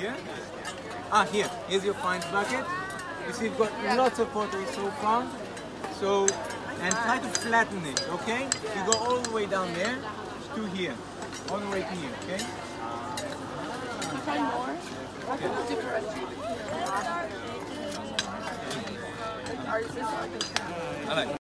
here. Here. Here's your fines bucket. You see, we've got lots of pottery so far. So, and try to flatten it, okay? You go all the way down there to here. All the way to here, okay? Can you find more? Different? Ours is like